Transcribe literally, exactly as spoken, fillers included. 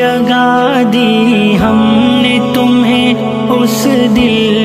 जगा दी हमने तुम्हें उस दिल